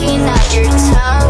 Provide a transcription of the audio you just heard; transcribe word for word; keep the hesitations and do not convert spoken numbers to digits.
looking at your tongue.